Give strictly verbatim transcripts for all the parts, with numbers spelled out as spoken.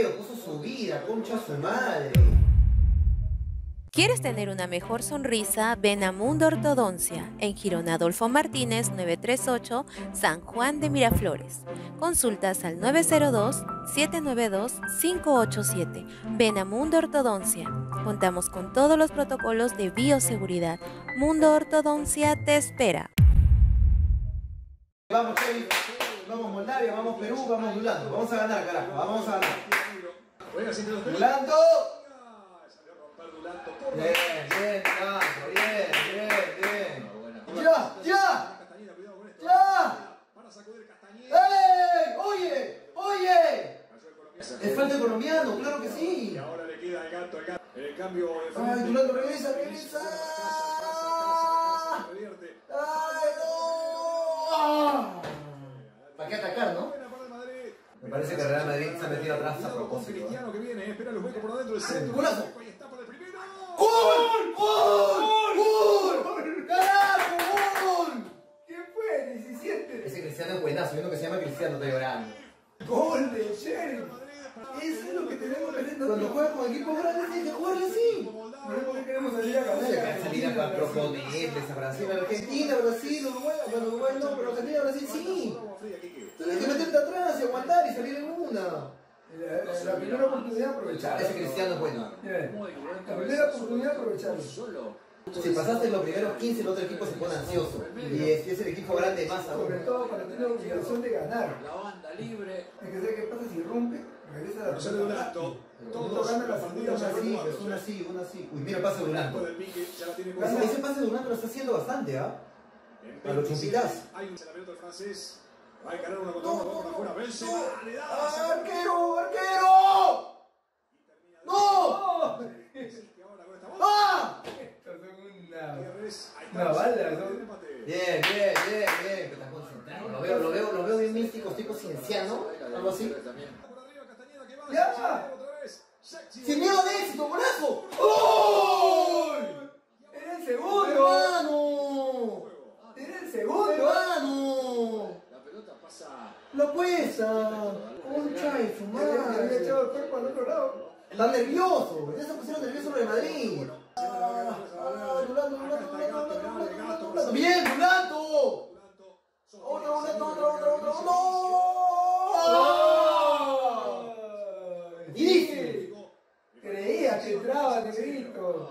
arquero, puso su vida, concha su madre. ¿Quieres tener una mejor sonrisa? Ven a Mundo Ortodoncia en Girón Adolfo Martínez nueve tres ocho, San Juan de Miraflores. Consultas al nueve cero dos, siete nueve dos, cinco ocho siete. Ven a Mundo Ortodoncia. Contamos con todos los protocolos de bioseguridad. Mundo Ortodoncia te espera. Vamos, Chéry. Vamos Moldavia, vamos Perú, vamos Dulanto. Vamos a ganar, carajo. Vamos a ganar. ¡Dulanto! Bien, bien, Nacho, bien, bien, bien. ¡Ya! ¡Ya! ¡Ya! ¡Ey! ¡Oye! ¡Oye! Es falta colombiano, claro que sí. Y ahora le queda el gato, el gato. El cambio de frente. ¡Ay, Dulanto, regresa, regresa! ¡Ay, no! ¿Para qué atacar, no? Me parece que Real Madrid se ha metido atrás a propósito. Cristiano que viene, espera los huecos por adentro del centro. ¡Golazo! ¡Gol! ¡Gol! ¡Gol! ¡Gol! ¡Carajo! ¡Gol! ¿Qué fue? diecisiete. Ese Cristiano es buenazo, uno que se llama Cristiano Teodorán. ¡Gol de Sherry! Eso es lo que tenemos que hacer. Cuando juegas con equipos grandes tienes que jugarle así. No es porque queremos salir a cabeza. Salir a proponerles a Brasil, Argentina, Brasil, Uruguay. Bueno, Uruguay no, pero Argentina, Brasil sí. Tienes que meterte atrás y aguantar y salir en una. La, la, la primera oportunidad aprovecharla. Ese Cristiano es bueno. La primera oportunidad aprovecharla. Si pasaste los primeros quince, el otro equipo se pone ansioso. Y es, es el equipo grande más aún. Sobre todo para tener la obligación de ganar. La banda libre. Hay que saber qué pasa si rompe, regresa a la pelota. Todos ganan las partidas así, es una así, una así. Uy, mira el pase de Dulanto. Ese pase de Dulanto lo está haciendo bastante, ¿ah? ¿Eh? A los chupitás. Va a ganar una contra una, una fuera, Benzema, le da... ¡Arquero, arquero! ¡No! ¡Ah! Una bala, ¿no? Bien, bien, bien, bien. Lo veo, lo veo, lo veo bien místico, tipo cienciano, algo así. ¡Ya! ¡Sin miedo de éxito, golazo! ¡Gol! ¡Era el segundo! ¡Hermano! ¡Era el segundo! ¡Hermano! ¡Lo cuesta! ¡Concha de su madre! Le he echado el cuerpo al otro lado. ¡Está nervioso! ¡Ya se pusieron nervioso sobre Madrid! ¡Ah! ¡Ah! ¡Dulanto, Dulanto, Dulanto, Dulanto, Dulanto! ¡Bien, Dulanto! ¡Otra, Dulanto, otra, otra, otra! ¡No! ¡Dice! Creías que entraba de grito.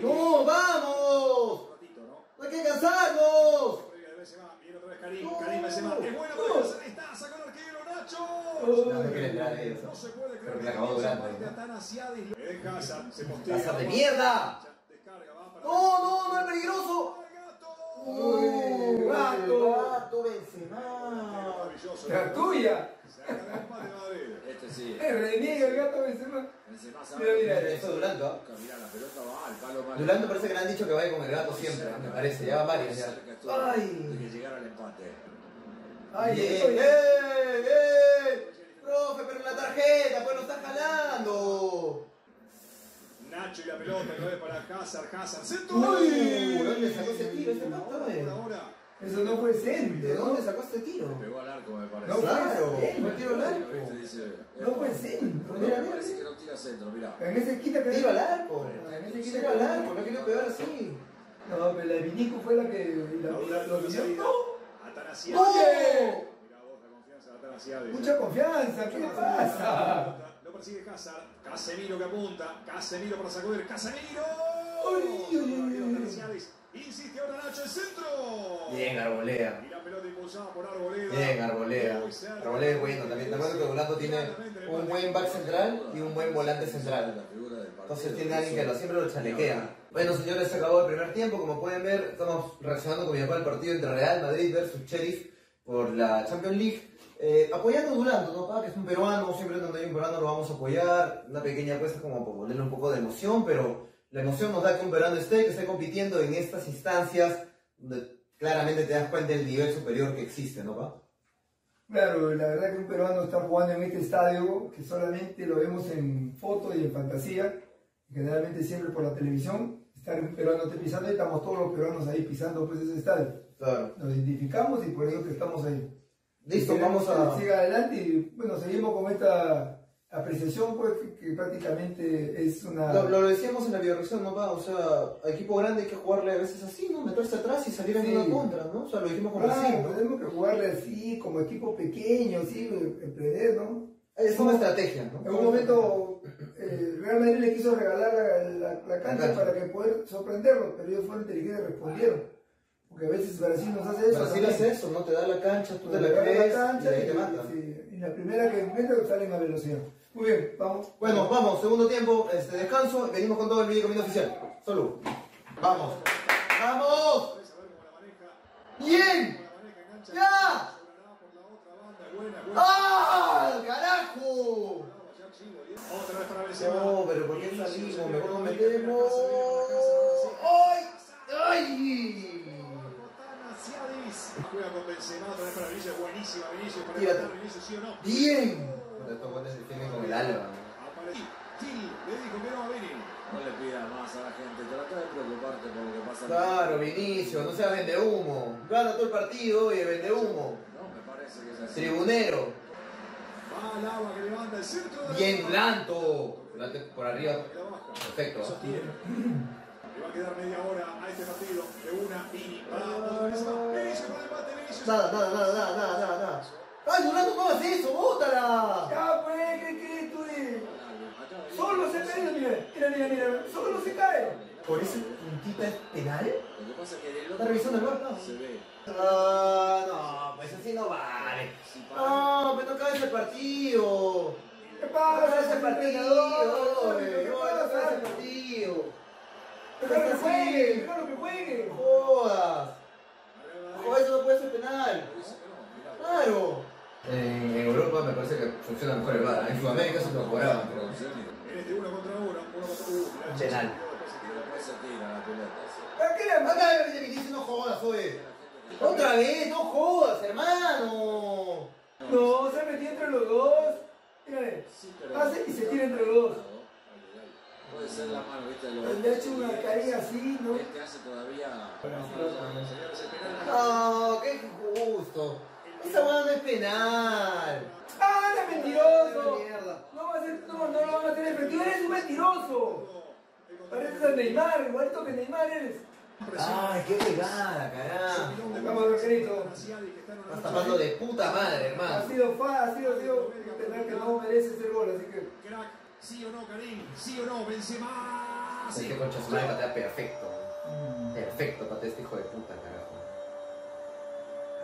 ¡No, vamos! ¡No hay que cansarnos! Karim, Karim Benzema, qué bueno, pero está, sacó el arquero Nacho. No se puede creer eso. No se puede creer que acabó Dulanto. Le deja Hazard, se postea. ¡Hazard de mierda! ¡No, no, no es peligroso! ¡Uy, gato! ¡Gato Benzema! ¡La tuya! Este sí. Reniega el gato Benzema. Benzema sabe que eso Dulanto. Mira, la pelota va al palo malo. Dulanto parece que le han dicho que vaya con el gato siempre, me parece. Ya va varias ya. ¡Ay! Que llegar al empate. ¡Ay, bien, bien! ¡Profe, pero la tarjeta! ¡Pues lo está jalando! Nacho y la pelota, no es para Hazard, Hazard. ¡Centro! ¡Uy! ¿Dónde sacó ese tiro? ¡Ese no está! Eso no fue centro. ¿De dónde sacó este tiro? Le pegó al arco, me parece. No, claro, no tiró al arco. No fue centro. Mira, mira. Parece que no tira centro, mira. En ese quita pegó al arco. En ese quita pegó al arco, no quería pegar así. No, pero la de Vinicus fue la que lo vio. ¡No! Mucha confianza, ¿qué le pasa? Lo persigue Hazard. Casemiro que apunta. Casemiro para sacudir. ¡Casemiro! ¡Uy, uy, uy! Insiste ahora Nacho, el centro. Bien, Arboleda. Y la pelota impulsada por Arboleda. Bien, Arboleda. Arboleda es bueno también. Te acuerdo que Dulanto tiene un buen back central y un buen volante central. Entonces tiene alguien que lo, siempre lo chalequea. Bueno, señores, se acabó el primer tiempo. Como pueden ver, estamos reaccionando con mi papá el partido entre Real Madrid versus Sheriff por la Champions League. Eh, apoyando a Dulanto, ¿no, papá? Que es un peruano. Siempre donde hay un peruano lo vamos a apoyar. Una pequeña apuesta como para ponerle un poco de emoción, pero... la emoción nos da que un peruano esté, que esté compitiendo en estas instancias donde claramente te das cuenta del nivel superior que existe, ¿no, pa? Claro, la verdad que un peruano está jugando en este estadio que solamente lo vemos en fotos y en fantasía, generalmente siempre por la televisión, estar un peruano pisando y estamos todos los peruanos ahí pisando pues ese estadio. Claro. Nos identificamos y por eso que estamos ahí. Listo, vamos a... siga adelante y bueno, seguimos con esta... apreciación, pues, que, que prácticamente es una... Lo, lo decíamos en la biorreacción, ¿no, pa? O sea, equipo grande hay que jugarle a veces así, ¿no? Meterse atrás y salir en sí. una contra, ¿no? O sea, lo dijimos con así, ¿no? Tenemos que jugarle así, como equipo pequeño, sí, emprender, ¿no? Es una estrategia, ¿no? En un momento, eh, Real Madrid le quiso regalar la, la, la cancha Exacto. para que poder sorprenderlo, pero ellos fueron inteligentes y respondieron. Porque a veces Brasil nos hace eso. Brasil hace eso, ¿no? Te da la cancha, tú te, te la crees, la cancha y, ahí y te matan. Sí. Y la primera que encuentran salen a velocidad. Muy bien, vamos. Bueno, vamos, segundo tiempo, este, descanso, venimos con todo el video comida oficial. Salud. Vamos. ¡Vamos! ¡Bien! ¡Ya! ¡Ah! ¡Oh, carajo! No, pero ¿por qué salimos? Mejor nos metemos. ¡Ay! ¡Ay! Juega con Benzema, otra vez para Vinicius, buenísima Vinicius, para evitar Vinicius, ¿sí o no? ¡Bien! Estos guantes se tienen con el alma. Gil le dijo que no a Vini. No le pidas más a la gente, trata de preocuparte por lo que pasa. Claro, Vinicius, no seas vende humo. Gana todo el partido y vende humo. Tribunero. Va al agua que levanta el centro. Bien, Dulanto. Por arriba. Perfecto. Le va a quedar media hora a este partido. De una y va. Vinicius con el bate, Vinicius. Nada, nada, nada, nada, nada, nada. ¡Ay, Dulanto, no hagas eso! ¡Bótala! ¡Ya, pues! ¿Qué crees tú de...? ¡Solo se cae! ¡Mira, mira, mira! ¡Solo se cae! ¿Por ese puntito es penal? ¿Está revisando el gol? Se ve. Ah, no, pues así no vale. No, pues no cabe ese partido. ¿Qué pasa? No cabe ese partido. No cabe ese partido. ¡Mejor que juegue! ¡Mejor que juegue! ¡Jodas! ¡Joder, eso no puede ser penal! ¡Claro! En Europa me parece que funciona mejor el V A R. En Sudamérica se lo cobraban, pero. En este uno contra uno, uno contra uno. Penal. ¿Para qué la mata de Vinicius? No jodas, oye. Otra vez, no jodas, hermano. No, se metió entre los dos. Mírale. Hace y se tira entre los dos. Puede ser la mano, viste. Le ha hecho una caída así, ¿no? Este hace todavía. No, qué injusto. Esa mano no es penal. ¡Ah, eres mentiroso! No, va a ser, no, no lo van a hacer efectivo, eres un mentiroso. Pareces a Neymar, igualito que Neymar eres. ¡Ay, qué pegada, carajo! Acabamos de ver esto. Estás tapando de puta madre, hermano. Ha sido fa, ha sido, tío. Tener que no merece ese gol, así que. Crack, sí o no, Karim, sí o no, Benzema. Sí, que concha su madre patea perfecto. Perfecto, patea este hijo de puta, carajo.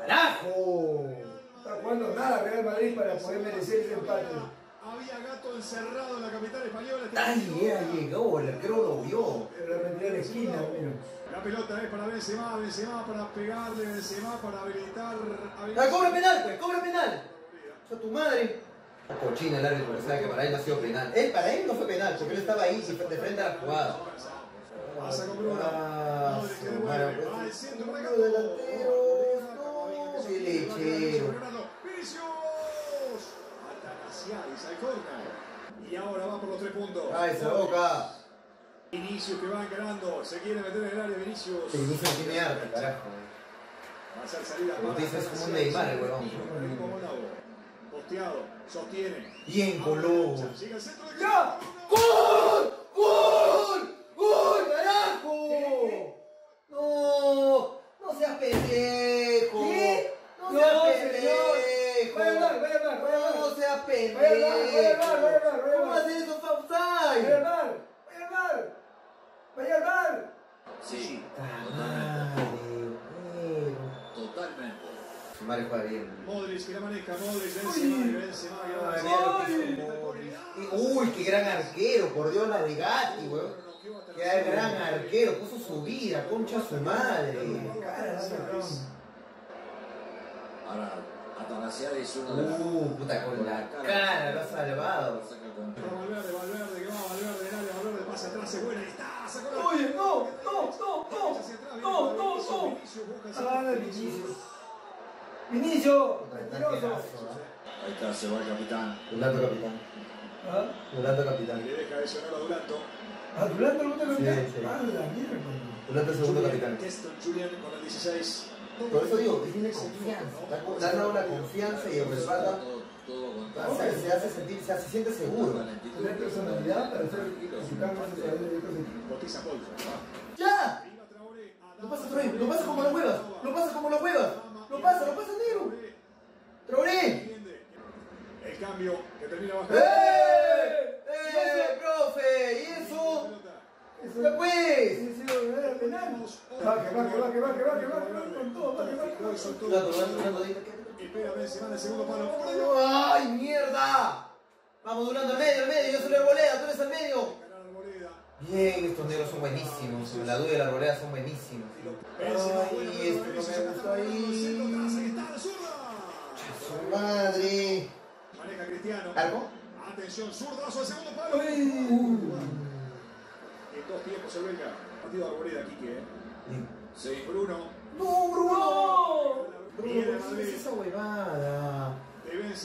¡Carajo! No está jugando nada Real Madrid para poder merecer ese empate. Había gato encerrado en la capital española. ¡Ay, ya llegó! El arquero lo vio. La esquina, la pelota es para Benzema, Benzema para pegarle, Benzema para habilitar. habilitar. ¡Cobra penal, pues! ¡Cobra penal! ¡O sea, tu madre! La cochina el árbitro, sabe que para él no ha sido penal. Él para él no fue penal, porque él estaba ahí de frente a la jugada. Pasa con Bruno. Ah, va al centro, delantero. ¡Qué lechero! ¡Vinicius! Atanaciadis al córner. Y ahora va por los tres puntos. ¡Ah, esa boca! Vinicius que va ganando. Se quiere meter en el área, Vinicius. Vinicius tiene arte, carajo. Va a hacer salida. Vinicius es como un Neymar, el huevón. Posteado. Sostiene. ¡Bien, Colón! ¡Llega al centro de ¡Ya! ¡Gol! ¡Gol! ¡Gol, carajo! ¡No! ¡No seas pendejo! ¿Qué? No, señor. Voy a hablar, voy a hablar, voy a hablar. No seas pendejo. Voy a hablar, voy a hablar, voy a hablar. ¿Cómo haces eso, Faustay? Voy a hablar, voy a hablar. Voy a hablar. Sí. Totalmente. Totalmente. Su madre juega bien. Modrić que la maneja, Modrić, Benzema, Benzema. Uy, qué gran arquero, por Dios, la de Gatti, weón. Qué gran arquero, puso su vida, concha su madre. Ahora, Atanaciadis uno de los. Uh, puta, con la cara, lo ha salvado. Valverde, Valverde, que va, Valverde, Valverde, Valverde, pasa atrás, se vuela, está, sacó la. Oye, no, no, no, no, no, no, no. Ah, Vinicius. Vinicius. Ahí está, se va el capitán. Dulanto capitán. ¿Ah? Dulanto capitán. Le deja eso a Dulanto. ¿A Dulanto el segundo capitán? Sí, sí. Ah, la mierda. Dulanto el segundo capitán. Julián con el dieciséis. Por eso digo, que tiene confianza. Le han dado la confianza y el resbala. No, se, se hace sentir, se, hace, se siente seguro. Tiene personalidad para ser ¡ya! Lo pasa Traoré, lo pasa como lo muevas, lo pasa como lo muevas, lo pasa, lo pasa negro. ¡Traoré! El cambio que termina bajando. ¡Eh! ¡Eh, profe! ¿Y eso? ¡Ya pues! ¡Va, que va, que va, que va, que va, que va! ¡Con todo, va, que va! Espera Benzema en el segundo palo. ¡Ay, mierda! Vamos, Dulanto, al medio, al medio. Yo soy la Arboleda, tú eres al medio. Bien, estos negros son buenísimos. La duda de la Arboleda son buenísimos. Ay, esto no me gusta ahí. ¡Su madre! Maneja Cristiano. ¿Algo? Atención, zurdazo al segundo palo. En dos tiempos el belga. Partido de Arboleda, Quique. Sí, Bruno. ¡No, Bruno! Bruno, ¿qué es esa huevada?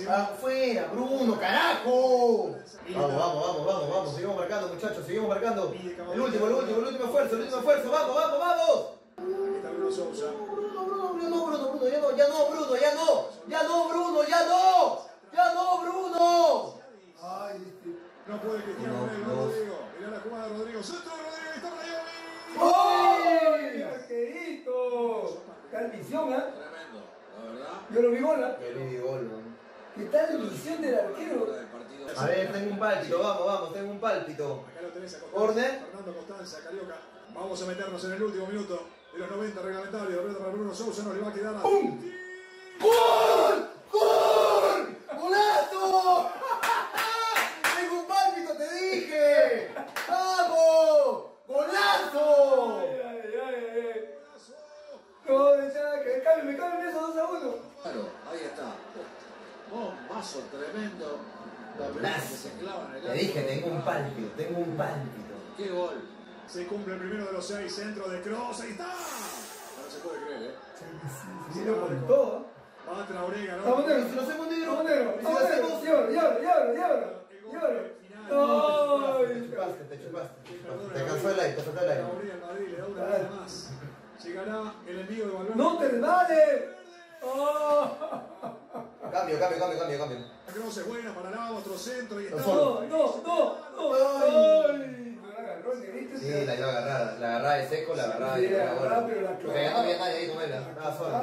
¡Afuera, Bruno, carajo! Vamos, vamos, vamos, vamos, vamos, seguimos marcando, muchachos, seguimos marcando. El último, el último, el último esfuerzo, el último esfuerzo, vamos, vamos, vamos. Aquí está Bruno Souza. Bruno, Bruno, Bruno, Bruno, Bruno, ya no, ya no, Bruno, ya no, ya no, Bruno, ya no, ya no, Bruno. Ay, no puede Cristiano con el Rodrigo. Mirá la jugada de Rodrigo. ¡Centro de Rodrigo! ¡Está Rayoni! ¡Ay, arquerito! Calvisión, ¿ah? ¿Eh? Tremendo, la verdad. Yo lo vi bola. Yo lo vi bola. ¿Qué tal la visión del arquero? A ver, tengo un pálpito, vamos, vamos, tengo un pálpito. Acá lo tenés a Constanza. Orden. Fernando Constanza, Carioca. Vamos a meternos en el último minuto de los noventa reglamentarios. Roberto para Bruno Souza, nos le va a quedar a... ¡Pum! ¡Gol! ¡Gol! ¡Golazo! ¡Tengo un pálpito, te dije! ¡Vamos! ¡Golazo! No, ya, que cambio, me cambio esos dos a uno. Claro, ahí está. Bombazo tremendo. La pelota que se clava en el arco. Te dije, tengo un pálpito, tengo un pálpito. Qué gol. Se cumple el primero de los seis, centro de cross, ahí está. No se puede creer, ¿eh? Sí, sí, sí, lo conectó. Va Traoré, ganó. Vamos negro, si lo hacemos negro, vamos negro. Si lo hacemos, llévalo, llévalo, llévalo, llévalo. Llévalo. Te chupaste, te chupaste. Te alcanzó el aire, te faltó el aire. Traoré en Madrid, le da una vez más. Llegará el envío de balón. ¡No te vale! ¡Oh! Cambio, cambio, cambio, cambio, cambio. La cross es buena para Lava, otro centro y está. No, no, no, no. ¡Ay! Sí, la iba agarrada. La agarrada de seco, la agarrada de agarrada. Porque no había nadie ahí con ella. Nada sola.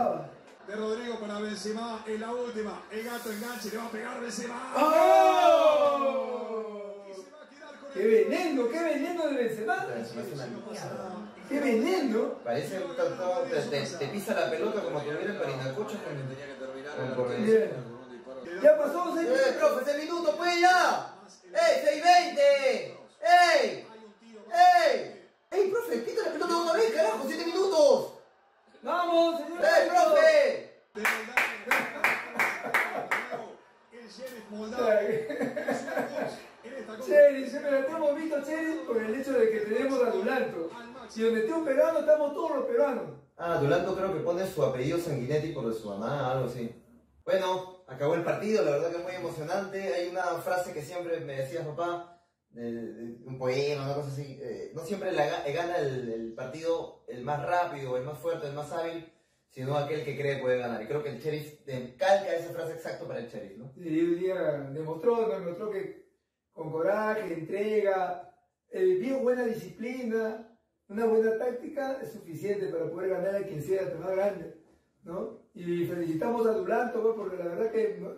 De Rodrigo para Benzema es la última. El gato engancha y le va a pegar Benzema. ¡Oh! Y se va a quedar con el... ¡Qué veneno, qué veneno de Benzema! ¡Qué veneno! Parece que te, te, te pisa la pelota como que hubiera parinacocha cuando tenía que terminar el partido. ¡Ya pasó seis minutos! ¡Eh, profe, seis minutos, pues ya! ¡Eh, seis veinte! ¡Ey! ¡Ey! ¡Ey, profe, pita la pelota una vez, carajo! ¡Siete minutos! ¡Vamos, señor! ¡Eh, profe! Sherry, siempre la estamos visto a Sherry por el hecho de que tenemos a Dulanto. Si donde esté un peruano, estamos todos los peruanos. Ah, Dulanto creo que pone su apellido sanguinetti por su mamá, algo así. Bueno, acabó el partido, la verdad que es muy emocionante. Hay una frase que siempre me decías, papá, de, de, un poema, una cosa así. Eh, no siempre la, gana el, el partido el más rápido, el más fuerte, el más hábil, sino aquel que cree puede ganar. Y creo que el Sheriff calca esa frase exacta para el Sheriff, ¿no? Sí, hoy día demostró, demostró que con coraje, entrega, eh, bien buena disciplina, una buena táctica es suficiente para poder ganar a quien sea, más grande, ¿no? Y felicitamos a Dulanto, ¿no? Porque la verdad que ¿no?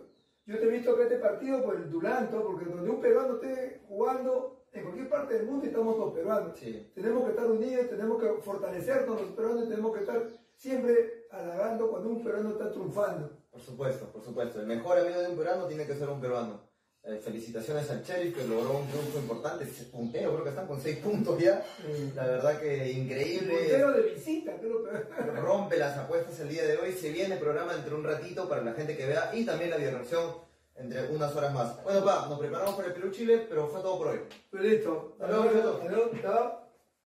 Yo te he visto que este partido por el Dulanto, porque donde un peruano esté jugando, en cualquier parte del mundo estamos los peruanos. Sí. Tenemos que estar unidos, tenemos que fortalecernos los peruanos, tenemos que estar siempre halagando cuando un peruano está triunfando. Por supuesto, por supuesto. El mejor amigo de un peruano tiene que ser un peruano. Eh, felicitaciones al Chéry que logró un triunfo importante, puntero, creo que están con seis puntos ya, la verdad que increíble. Puntero de visita, creo que... Rompe las apuestas el día de hoy, se viene el programa entre un ratito para la gente que vea y también la videoreacción entre unas horas más. Bueno, pa, nos preparamos para el Perú Chile, pero fue todo por hoy. Listo. Hasta luego.